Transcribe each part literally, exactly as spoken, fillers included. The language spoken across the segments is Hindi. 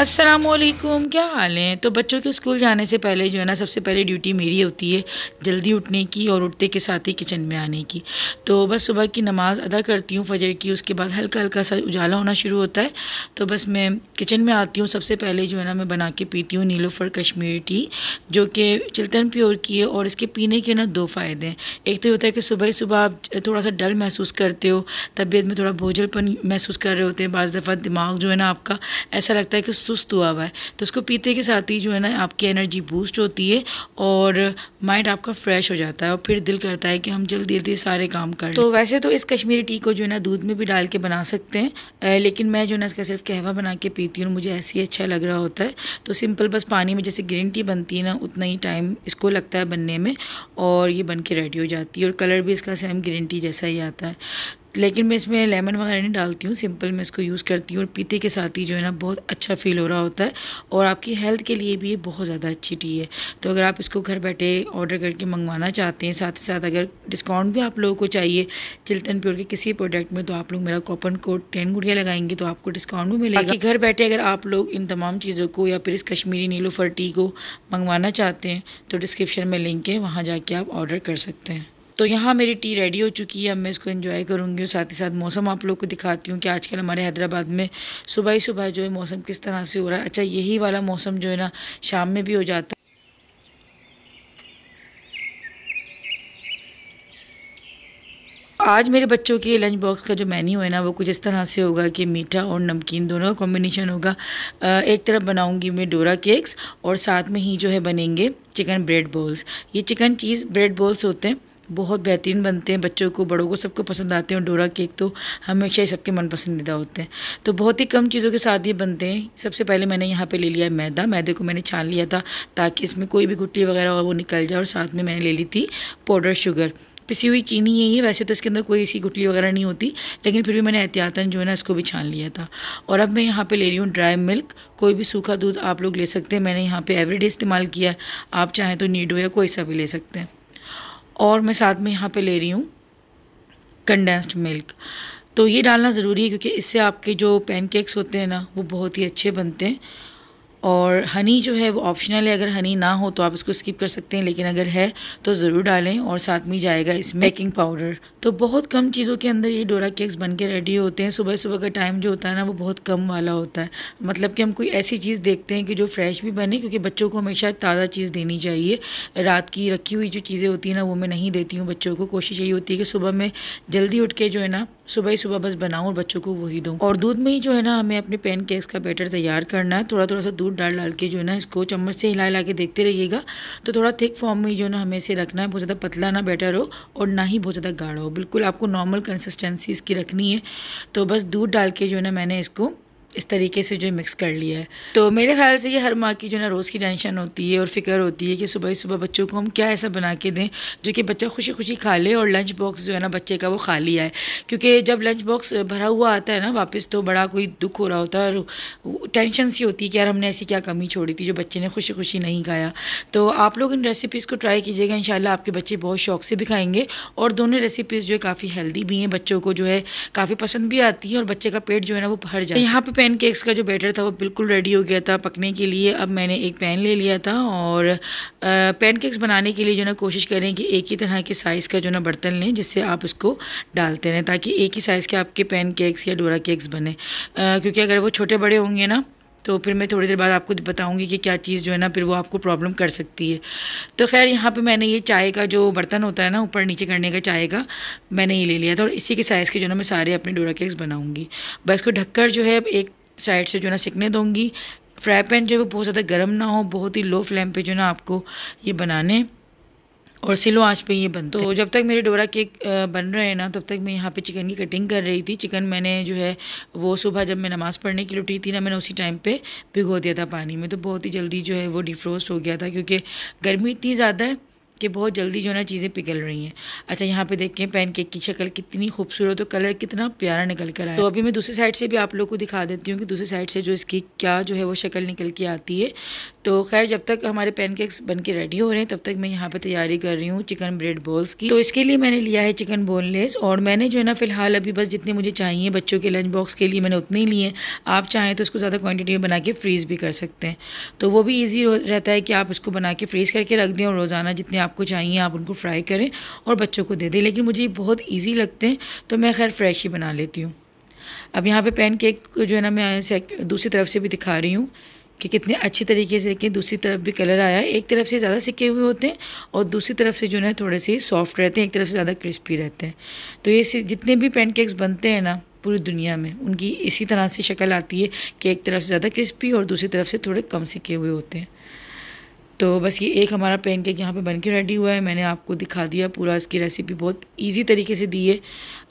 अस्सलामुअलैकुम, क्या हाल हैं। तो बच्चों के स्कूल जाने से पहले जो है ना सबसे पहले ड्यूटी मेरी होती है जल्दी उठने की और उठते के साथ ही किचन में आने की। तो बस सुबह की नमाज़ अदा करती हूँ फजर की, उसके बाद हल्का हल्का सा उजाला होना शुरू होता है तो बस मैं किचन में आती हूँ। सबसे पहले जो है ना मैं बना के पीती हूँ नीलोफर कश्मीरी टी, जो कि चिल्तन प्योर की है। और इसके पीने के ना दो फ़ायदे हैं। एक तो होता है कि सुबह सुबह आप थोड़ा सा डल महसूस करते हो, तबीयत में थोड़ा बोझलपन महसूस कर रहे होते हैं, बाज़ दफ़ा दिमाग जो है ना आपका ऐसा लगता है कि सुस्त हुआ हुआ है, तो उसको पीते के साथ ही जो है ना आपकी एनर्जी बूस्ट होती है और माइंड आपका फ्रेश हो जाता है और फिर दिल करता है कि हम जल्दी जल्दी सारे काम करें। तो वैसे तो इस कश्मीरी टी को जो है ना दूध में भी डाल के बना सकते हैं, ए, लेकिन मैं जो है ना इसका सिर्फ कहवा बना के पीती हूँ, मुझे ऐसे ही अच्छा लग रहा होता है। तो सिंपल बस पानी में जैसे ग्रीन टी बनती है ना उतना ही टाइम इसको लगता है बनने में और ये बन के रेडी हो जाती है और कलर भी इसका सेम ग्रीन टी जैसा ही आता है। लेकिन मैं इसमें लेमन वगैरह नहीं डालती हूँ, सिंपल मैं इसको यूज़ करती हूँ और पीते के साथ ही जो है ना बहुत अच्छा फील हो रहा होता है और आपकी हेल्थ के लिए भी ये बहुत ज़्यादा अच्छी टी है। तो अगर आप इसको घर बैठे ऑर्डर करके मंगवाना चाहते हैं, साथ ही साथ अगर डिस्काउंट भी आप लोगों को चाहिए चिल्तन प्योर के किसी प्रोडक्ट में, तो आप लोग मेरा कूपन कोड टेन गुड़िया लगाएंगे तो आपको डिस्काउंट भी मिलेगा। कि घर बैठे अगर आप लोग इन तमाम चीज़ों को या फिर इस कश्मीरी नीलोफर टी को मंगवाना चाहते हैं तो डिस्क्रिप्शन में लिंक है, वहाँ जाके आप ऑर्डर कर सकते हैं। तो यहाँ मेरी टी रेडी हो चुकी है, अब मैं इसको एंजॉय करूँगी और साथ ही साथ मौसम आप लोग को दिखाती हूँ कि आजकल हमारे हैदराबाद में सुबह ही सुबह जो है मौसम किस तरह से हो रहा है। अच्छा, यही वाला मौसम जो है ना शाम में भी हो जाता है। आज मेरे बच्चों के लंच बॉक्स का जो मेन्यू है ना वो कुछ इस तरह से होगा कि मीठा और नमकीन दोनों का कॉम्बिनेशन होगा। एक तरफ बनाऊंगी मैं डोरा केक्स और साथ में ही जो है बनेंगे चिकन ब्रेड बॉल्स। ये चिकन चीज़ ब्रेड बॉल्स होते हैं, बहुत बेहतरीन बनते हैं, बच्चों को बड़ों को सबको पसंद आते हैं और डोरा केक तो हमेशा ही सबके मन पसंदीदा होते हैं। तो बहुत ही कम चीज़ों के साथ ये बनते हैं। सबसे पहले मैंने यहाँ पे ले लिया है मैदा, मैदे को मैंने छान लिया था ताकि इसमें कोई भी गुठली वगैरह और वो निकल जाए, और साथ में मैंने ले ली थी पाउडर शुगर, पिसी हुई चीनी यही है। वैसे तो इसके अंदर कोई ऐसी गुठली वगैरह नहीं होती, लेकिन फिर भी मैंने एहतियातन जो है ना इसको भी छान लिया था। और अब मैं यहाँ पे ले रही हूँ ड्राई मिल्क, कोई भी सूखा दूध आप लोग ले सकते हैं, मैंने यहाँ पे एवरीडे इस्तेमाल किया है, आप चाहें तो नीडो या कोई सा भी ले सकते हैं। और मैं साथ में यहाँ पे ले रही हूँ कंडेंस्ड मिल्क, तो ये डालना ज़रूरी है क्योंकि इससे आपके जो पैनकेक्स होते हैं ना वो बहुत ही अच्छे बनते हैं। और हनी जो है वो ऑप्शनल है, अगर हनी ना हो तो आप इसको स्किप कर सकते हैं, लेकिन अगर है तो ज़रूर डालें। और साथ में जाएगा इसमें बेकिंग पाउडर। तो बहुत कम चीज़ों के अंदर ये डोरा केक्स बन के रेडी होते हैं। सुबह सुबह का टाइम जो होता है ना वो बहुत कम वाला होता है, मतलब कि हम कोई ऐसी चीज़ देखते हैं कि जो फ्रेश भी बने, क्योंकि बच्चों को हमेशा ताज़ा चीज़ देनी चाहिए। रात की रखी हुई जो चीज़ें होती हैं ना वो मैं नहीं देती हूँ बच्चों को, कोशिश यही होती है कि सुबह में जल्दी उठ के जो है ना सुबह ही सुबह बस बनाऊँ और बच्चों को वही दूँ। और दूध में ही जो है ना हमें अपने पैन केक्स का बैटर तैयार करना है, थोड़ा थोड़ा सा दूध डाल डाल के जो है ना इसको चम्मच से हिला हिला के देखते रहिएगा। तो थोड़ा थिक फॉर्म में जो है ना हमें इसे रखना है, बहुत ज़्यादा पतला ना बैटर हो और ना ही बहुत ज़्यादा गाढ़ा हो, बिल्कुल आपको नॉर्मल कंसिस्टेंसी इसकी रखनी है। तो बस दूध डाल के जो है ना मैंने इसको इस तरीके से जो मिक्स कर लिया है। तो मेरे ख्याल से ये हर माँ की जो ना रोज़ की टेंशन होती है और फ़िक्र होती है कि सुबह ही सुबह बच्चों को हम क्या ऐसा बना के दें जो कि बच्चा खुशी खुशी खा ले और लंच बॉक्स जो है ना बच्चे का वो खाली आए, क्योंकि जब लंच बॉक्स भरा हुआ आता है ना वापस तो बड़ा कोई दुख हो रहा होता है और टेंशन सी होती है कि यार हमने ऐसी क्या कमी छोड़ी थी जो बच्चे ने खुशी खुशी नहीं खाया। तो आप लोग इन रेसिपीज़ को ट्राई कीजिएगा, इंशाल्लाह आपके बच्चे बहुत शौक़ से भी खाएंगे और दोनों रेसिपीज़ जो है काफ़ी हेल्दी भी हैं, बच्चों को जो है काफ़ी पसंद भी आती है और बच्चे का पेट जो है ना वो भर जाए। यहाँ पर पैन केक्स का जो बैटर था वो बिल्कुल रेडी हो गया था पकने के लिए। अब मैंने एक पैन ले लिया था और पैन केक्स बनाने के लिए जो ना कोशिश करें कि एक ही तरह के साइज़ का जो ना बर्तन लें जिससे आप उसको डालते रहें, ताकि एक ही साइज़ के आपके पैन केक्स या डोरा केक्स बने, क्योंकि अगर वो छोटे बड़े होंगे ना तो फिर मैं थोड़ी देर बाद आपको बताऊंगी कि क्या चीज़ जो है ना फिर वो आपको प्रॉब्लम कर सकती है। तो खैर यहाँ पे मैंने ये चाय का जो बर्तन होता है ना ऊपर नीचे करने का चाय का, मैंने ये ले लिया था और इसी के साइज़ के जो ना मैं सारे अपने डोरा केक्स बनाऊंगी। बस को ढककर जो है एक साइड से जो ना सिकने दूँगी। फ्राई पैन जो है वो बहुत ज़्यादा गर्म ना हो, बहुत ही लो फ्लेम पर जो ना आपको ये बनाने और स्लो आंच पे ये बनते हैं। तो जब तक मेरे डोरा केक बन रहे हैं ना तब तक मैं यहाँ पे चिकन की कटिंग कर रही थी। चिकन मैंने जो है वो सुबह जब मैं नमाज़ पढ़ने के लिए उठी थी ना मैंने उसी टाइम पे भिगो दिया था पानी में, तो बहुत ही जल्दी जो है वो डिफ्रोस्ट हो गया था, क्योंकि गर्मी इतनी ज़्यादा है कि बहुत जल्दी जो है ना चीज़ें पिघल रही हैं। अच्छा यहाँ पे देखें पैनकेक की शक्ल कितनी खूबसूरत और कलर कितना प्यारा निकल कर आया। तो अभी मैं दूसरी साइड से भी आप लोग को दिखा देती हूँ कि दूसरी साइड से जो इसकी क्या जो है वो शक्ल निकल के आती है। तो खैर जब तक हमारे पैनकेक्स बन के रेडी हो रहे हैं तब तक मैं यहाँ पर तैयारी कर रही हूँ चिकन ब्रेड बॉल्स की। तो इसके लिए मैंने लिया है चिकन बोनलेस और मैंने जो है ना फिलहाल अभी बस जितने मुझे चाहिए बच्चों के लंच बॉक्स के लिए मैंने उतने ही लिए। आप चाहें तो इसको ज़्यादा क्वान्टिटी में बना के फ्रीज़ भी कर सकते हैं। तो वो भी ईजी रहता है कि आप इसको बना के फ्रीज़ करके रख दें और रोज़ाना जितने आपको चाहिए आप उनको फ्राई करें और बच्चों को दे दें। लेकिन मुझे बहुत ईजी लगते हैं तो मैं खैर फ्रेश ही बना लेती हूँ। अब यहाँ पे पैनकेक जो है ना मैं दूसरी तरफ से भी दिखा रही हूँ कि कितने अच्छे तरीके से देखें दूसरी तरफ भी कलर आया है। एक तरफ से ज़्यादा सिके हुए होते हैं और दूसरी तरफ से जो है थोड़े से सॉफ्ट रहते हैं, एक तरफ से ज़्यादा क्रिस्पी रहते हैं। तो ये जितने भी पैनकेक्स बनते हैं ना पूरी दुनिया में उनकी इसी तरह से शक्ल आती है कि एक तरफ से ज़्यादा क्रिस्पी और दूसरी तरफ से थोड़े कम सिके हुए होते हैं। तो बस ये एक हमारा पैनकेक यहाँ पे बन के रेडी हुआ है। मैंने आपको दिखा दिया पूरा, इसकी रेसिपी बहुत इजी तरीके से दी है।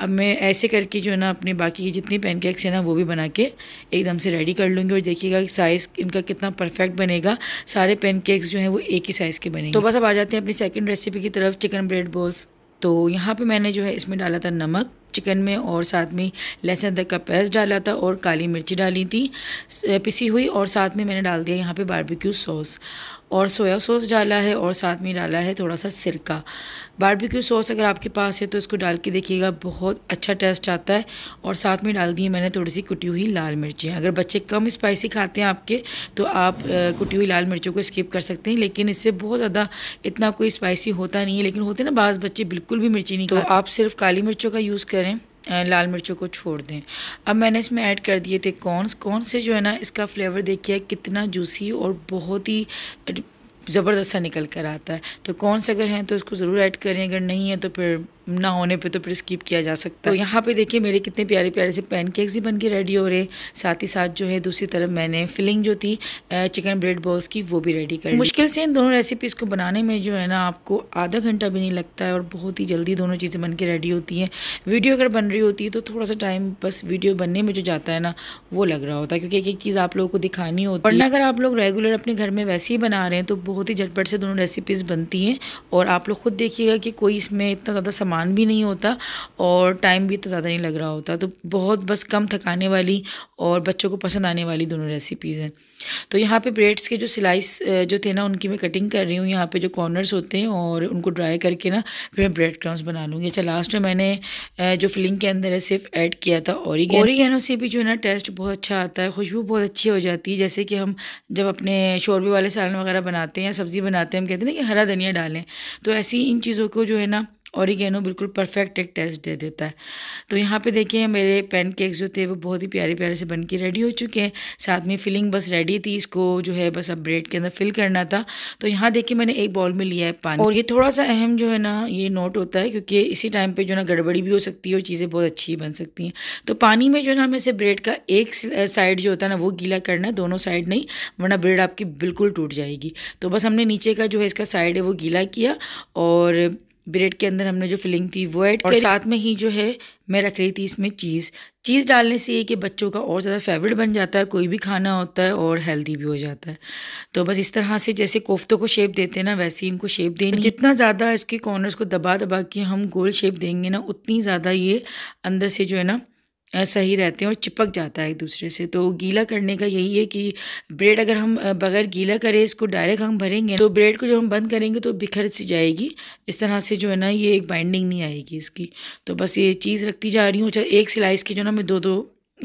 अब मैं ऐसे करके जो है ना अपने बाकी के जितने पैनकेक्स हैं ना वो भी बना के एकदम से रेडी कर लूँगी और देखिएगा कि साइज़ इनका कितना परफेक्ट बनेगा। सारे पैनकेक्स जो हैं वो एक ही साइज़ के बनेंगे। तो बस अब आ जाते हैं अपनी सेकेंड रेसिपी की तरफ, चिकन ब्रेड बॉल्स। तो यहाँ पर मैंने जो है इसमें डाला था नमक चिकन में और साथ में लहसुन अदरक का पेस्ट डाला था और काली मिर्ची डाली थी पिसी हुई और साथ में मैंने डाल दिया यहाँ पे बारबेक्यू सॉस और सोया सॉस डाला है और साथ में डाला है थोड़ा सा सिरका। बारबेक्यू सॉस अगर आपके पास है तो इसको डाल के देखिएगा, बहुत अच्छा टेस्ट आता है। और साथ में डाल दी मैंने थोड़ी सी कुटी हुई लाल मिर्ची। अगर बच्चे कम स्पाइसी खाते हैं आपके तो आप कुटी हुई लाल मिर्चों को स्किप कर सकते हैं, लेकिन इससे बहुत ज़्यादा इतना कोई स्पाइसी होता नहीं है। लेकिन होते ना बाज़ बच्चे बिल्कुल भी मिर्ची नहीं खाते, आप सिर्फ काली मिर्चों का यूज़ लाल मिर्चों को छोड़ दें। अब मैंने इसमें ऐड कर दिए थे कॉर्न्स। कॉर्न से जो है ना इसका फ्लेवर देखिए कितना जूसी और बहुत ही ज़बरदस्त सा निकल कर आता है। तो कॉर्न्स अगर हैं तो इसको ज़रूर ऐड करें, अगर नहीं है तो फिर ना होने पे तो फिर स्किप किया जा सकता है। तो यहाँ पे देखिए मेरे कितने प्यारे प्यारे से पैनकेक्स ही बन के रेडी हो रहे, साथ ही साथ जो है दूसरी तरफ मैंने फिलिंग जो थी चिकन ब्रेड बॉल्स की वो भी रेडी कर। मुश्किल से इन दोनों रेसिपीज़ को बनाने में जो है ना आपको आधा घंटा भी नहीं लगता है और बहुत ही जल्दी दोनों चीज़ें बन के रेडी होती हैं। वीडियो अगर बन रही होती है तो थोड़ा सा टाइम बस वीडियो बनने में जो जाता है ना वो लग रहा होता है, क्योंकि एक एक चीज़ आप लोगों को दिखानी होती है। वरना अगर आप लोग रेगुलर अपने घर में वैसे ही बना रहे हैं तो बहुत ही झटपट से दोनों रेसिपीज़ बनती हैं और आप लोग खुद देखिएगा कि कोई इसमें इतना ज़्यादा मान भी नहीं होता और टाइम भी इतना ज़्यादा नहीं लग रहा होता। तो बहुत बस कम थकाने वाली और बच्चों को पसंद आने वाली दोनों रेसिपीज़ हैं। तो यहाँ पे ब्रेड्स के जो स्लाइस जो थे ना उनकी मैं कटिंग कर रही हूँ, यहाँ पे जो कॉर्नर्स होते हैं, और उनको ड्राई करके ना फिर मैं ब्रेड क्रम्स बना लूँगी। अच्छा लास्ट में मैंने जो फिलिंग के अंदर है सिर्फ ऐड किया था ओरिगैनो। ओरिगैनो से भी जो है ना टेस्ट बहुत अच्छा आता है, खुशबू बहुत अच्छी हो जाती है। जैसे कि हम जब अपने शोरबे वाले सालन वगैरह बनाते हैं या सब्ज़ी बनाते हैं हम कहते हैं ना कि हरा धनिया डालें, तो ऐसी इन चीज़ों को जो है ना ओरिगैनो बिल्कुल परफेक्ट एक टेस्ट दे देता है। तो यहाँ पे देखिए मेरे पैनकेक्स जो थे वो बहुत ही प्यारे प्यारे से बनके रेडी हो चुके हैं, साथ में फिलिंग बस रेडी थी, इसको जो है बस अब ब्रेड के अंदर फिल करना था। तो यहाँ देखिए मैंने एक बाउल में लिया है पानी, और ये थोड़ा सा अहम जो है ना ये नोट होता है क्योंकि इसी टाइम पर जो है ना गड़बड़ी भी हो सकती है और चीज़ें बहुत अच्छी बन सकती हैं। तो पानी में जो है ना हमें से ब्रेड का एक साइड जो होता है ना वो गीला करना है, दोनों साइड नहीं, वरना ब्रेड आपकी बिल्कुल टूट जाएगी। तो बस हमने नीचे का जो है इसका साइड है वो गीला किया और ब्रेड के अंदर हमने जो फिलिंग थी वो ऐड और साथ में ही जो है मैं रख रही थी इसमें चीज़। चीज़ डालने से ये कि बच्चों का और ज़्यादा फेवरेट बन जाता है, कोई भी खाना होता है और हेल्दी भी हो जाता है। तो बस इस तरह से जैसे कोफ्तों को शेप देते हैं ना वैसे ही इनको शेप देनी, जितना ज़्यादा इसके कॉर्नर्स को दबा दबा के हम गोल शेप देंगे ना उतनी ज़्यादा ये अंदर से जो है ना सही रहते हैं और चिपक जाता है एक दूसरे से। तो गीला करने का यही है कि ब्रेड अगर हम बगैर गीला करें इसको डायरेक्ट हम भरेंगे तो ब्रेड को जब हम बंद करेंगे तो बिखर सी जाएगी, इस तरह से जो है ना ये एक बाइंडिंग नहीं आएगी इसकी। तो बस ये चीज़ रखती जा रही हूँ। अच्छा एक स्लाइस की जो ना मैं दो दो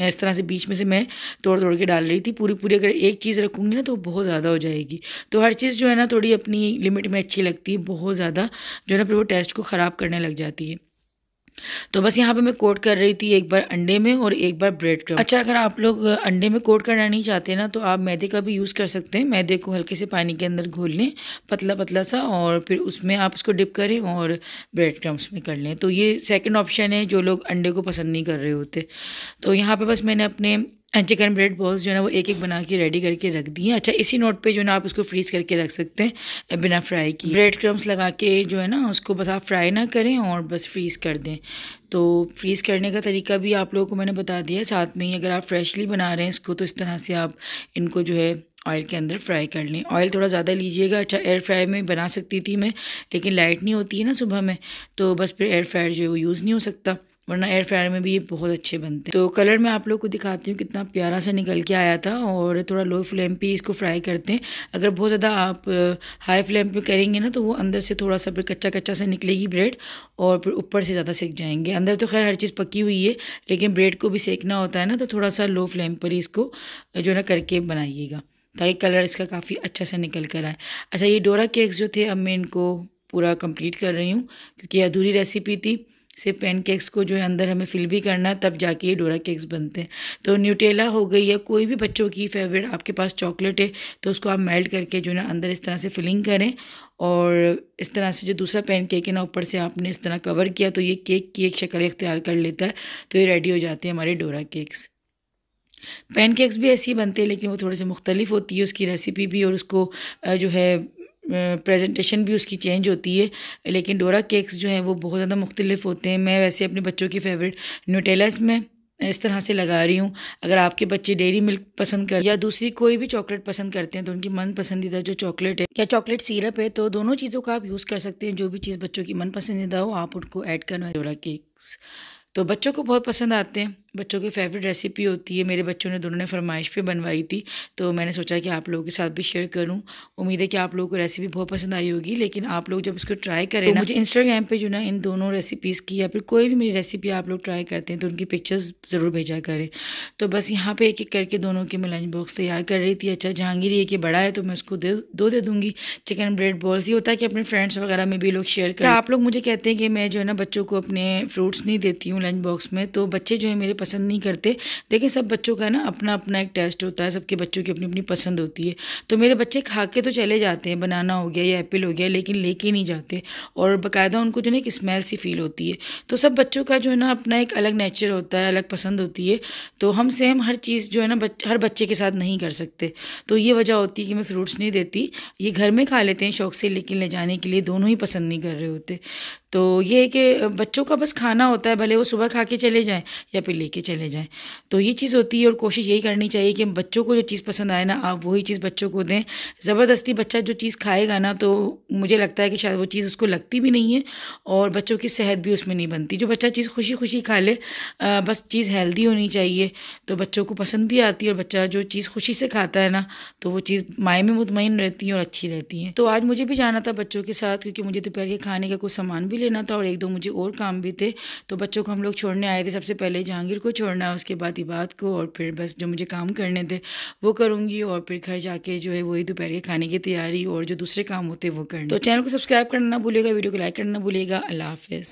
इस तरह से बीच में से मैं तोड़ तोड़ के डाल रही थी, पूरी पूरी अगर एक चीज़ रखूँगी ना तो बहुत ज़्यादा हो जाएगी। तो हर चीज़ जो है ना थोड़ी अपनी लिमिट में अच्छी लगती है, बहुत ज़्यादा जो है ना फिर वो टेस्ट को ख़राब करने लग जाती है। तो बस यहाँ पे मैं कोट कर रही थी, एक बार अंडे में और एक बार ब्रेड क्रम्ब। अच्छा अगर आप लोग अंडे में कोट करना नहीं चाहते ना तो आप मैदे का भी यूज़ कर सकते हैं। मैदे को हल्के से पानी के अंदर घोल लें पतला पतला सा और फिर उसमें आप इसको डिप करें और ब्रेड क्रम्ब्स में कर लें। तो ये सेकंड ऑप्शन है जो लोग अंडे को पसंद नहीं कर रहे होते। तो यहाँ पर बस मैंने अपने चिकन ब्रेड बॉल्स जो है ना वो एक एक बना के रेडी करके रख दिए। अच्छा इसी नोट पे जो है ना आप उसको फ्रीज़ करके रख सकते हैं बिना फ्राई की। ब्रेड क्रम्स लगा के जो है ना उसको बस आप फ्राई ना करें और बस फ्रीज़ कर दें। तो फ्रीज़ करने का तरीका भी आप लोगों को मैंने बता दिया है, साथ में ही अगर आप फ्रेशली बना रहे हैं इसको तो इस तरह से आप इनको जो है ऑयल के अंदर फ्राई कर लें। ऑयल थोड़ा ज़्यादा लीजिएगा, अच्छा एयर फ्रायर में बना सकती थी मैं, लेकिन लाइट नहीं होती है ना सुबह में, तो बस फिर एयर फ्रायर जो है वो यूज़ नहीं हो सकता, वरना एयर फ्रायर में भी ये बहुत अच्छे बनते हैं। तो कलर मैं आप लोग को दिखाती हूँ कितना प्यारा सा निकल के आया था। और थोड़ा लो फ्लेम पे इसको फ्राई करते हैं, अगर बहुत ज़्यादा आप हाई फ्लेम पे करेंगे ना तो वो अंदर से थोड़ा सा फिर कच्चा कच्चा से निकलेगी ब्रेड, और फिर ऊपर से ज़्यादा सेक जाएंगे। अंदर तो खैर हर चीज़ पकी हुई है, लेकिन ब्रेड को भी सेकना होता है ना, तो थोड़ा सा लो फ्लेम पर ही इसको जो ना करके बनाइएगा, ताकि कलर इसका काफ़ी अच्छा सा निकल कर आए। अच्छा, ये डोरा केक्स जो थे अब मैं इनको पूरा कंप्लीट कर रही हूँ, क्योंकि अधूरी रेसिपी थी, सिर्फ पैन केक्स को जो है अंदर हमें फिल भी करना है, तब जाके ये डोरा केक्स बनते हैं। तो न्यूटेला हो गई या कोई भी बच्चों की फेवरेट आपके पास चॉकलेट है, तो उसको आप मेल्ट करके जो है ना अंदर इस तरह से फिलिंग करें, और इस तरह से जो दूसरा पैन केक है ना ऊपर से आपने इस तरह कवर किया तो ये केक की एक शक्ल इख्तियार कर लेता है। तो ये रेडी हो जाते हैं हमारे डोरा केक्स। पैन केक्स भी ऐसे ही बनते हैं, लेकिन वो थोड़े से मुख्तलिफ होती है उसकी रेसिपी भी, और उसको जो है प्रेजेंटेशन भी उसकी चेंज होती है। लेकिन डोरा केक्स जो हैं वो बहुत ज़्यादा मुख्तलिफ होते हैं। मैं वैसे अपने बच्चों की फेवरेट न्यूटेला में इस तरह से लगा रही हूँ। अगर आपके बच्चे डेयरी मिल्क पसंद कर या दूसरी कोई भी चॉकलेट पसंद करते हैं, तो उनकी मन पसंदीदा जो चॉकलेट है या चॉकलेट सिरप है, तो दोनों चीज़ों का आप यूज़ कर सकते हैं। जो भी चीज़ बच्चों की मन पसंदीदा हो आप उनको ऐड करना। डोरा केक्स तो बच्चों को बहुत पसंद आते हैं, बच्चों की फेवरेट रेसिपी होती है। मेरे बच्चों ने दोनों ने फरमाइश पे बनवाई थी, तो मैंने सोचा कि आप लोगों के साथ भी शेयर करूं। उम्मीद है कि आप लोगों को रेसिपी बहुत पसंद आई होगी। लेकिन आप लोग जब इसको ट्राई करें ना, मुझे इंस्टाग्राम पे जो ना इन दोनों रेसिपीज़ की या फिर कोई भी मेरी रेसिपी आप लोग ट्राई करते हैं तो उनकी पिक्चर्स ज़रूर भेजा करें। तो बस यहाँ पर एक एक करके दोनों के मैं लंच बॉक्स तैयार कर रही थी। अच्छा, जहांगीर एक बड़ा है तो मैं उसको दो दे दूँगी चिकन ब्रेड बॉल्स। ये होता है कि अपने फ्रेंड्स वगैरह में भी लोग शेयर करें। आप लोग मुझे कहते हैं कि मैं जो है ना बच्चों को अपने फ्रूट्स नहीं देती हूँ लंच बॉक्स में, तो बच्चे जो है मेरे पसंद नहीं करते। देखिए, सब बच्चों का ना अपना अपना एक टेस्ट होता है, सबके बच्चों की अपनी अपनी पसंद होती है। तो मेरे बच्चे खा के तो चले जाते हैं, बनाना हो गया या एप्पल हो गया, लेकिन लेके नहीं जाते, और बाकायदा उनको जो है एक स्मेल सी फील होती है। तो सब बच्चों का जो है ना अपना एक अलग नेचर होता है, अलग पसंद होती है। तो हम सेम हर चीज़ जो है ना बच, हर बच्चे के साथ नहीं कर सकते। तो ये वजह होती है कि मैं फ्रूट्स नहीं देती। ये घर में खा लेते हैं शौक से, लेकिन ले जाने के लिए दोनों ही पसंद नहीं कर रहे होते। तो ये है कि बच्चों का बस खाना होता है, भले वो सुबह खा के चले जाएँ या फिर लेके चले जाएँ। तो ये चीज़ होती है, और कोशिश यही करनी चाहिए कि बच्चों को जो चीज़ पसंद आए ना आप वही चीज़ बच्चों को दें। ज़बरदस्ती बच्चा जो चीज़ खाएगा ना, तो मुझे लगता है कि शायद वो चीज़ उसको लगती भी नहीं है, और बच्चों की सेहत भी उसमें नहीं बनती। जो बच्चा चीज़ खुशी खुशी खा ले, आ, बस चीज़ हेल्दी होनी चाहिए, तो बच्चों को पसंद भी आती है। और बच्चा जो चीज़ खुशी से खाता है ना, तो वो चीज़ माय में मुतमईन रहती है और अच्छी रहती है। तो आज मुझे भी जाना था बच्चों के साथ, क्योंकि मुझे दोपहर के खाने का कुछ सामान भी लेना था और एक दो मुझे और काम भी थे। तो बच्चों को हम लोग छोड़ने आए थे, सबसे पहले जहांगीर को छोड़ना, उसके बाद इबाद को, और फिर बस जो मुझे काम करने थे वो करूँगी, और फिर घर जाके जो है वही दोपहर के खाने की तैयारी और जो दूसरे काम होते हैं वो करना। तो चैनल को सब्सक्राइब करना ना भूलिएगा, वीडियो को लाइक करना ना भूलिएगा। अल्लाह हाफिज़।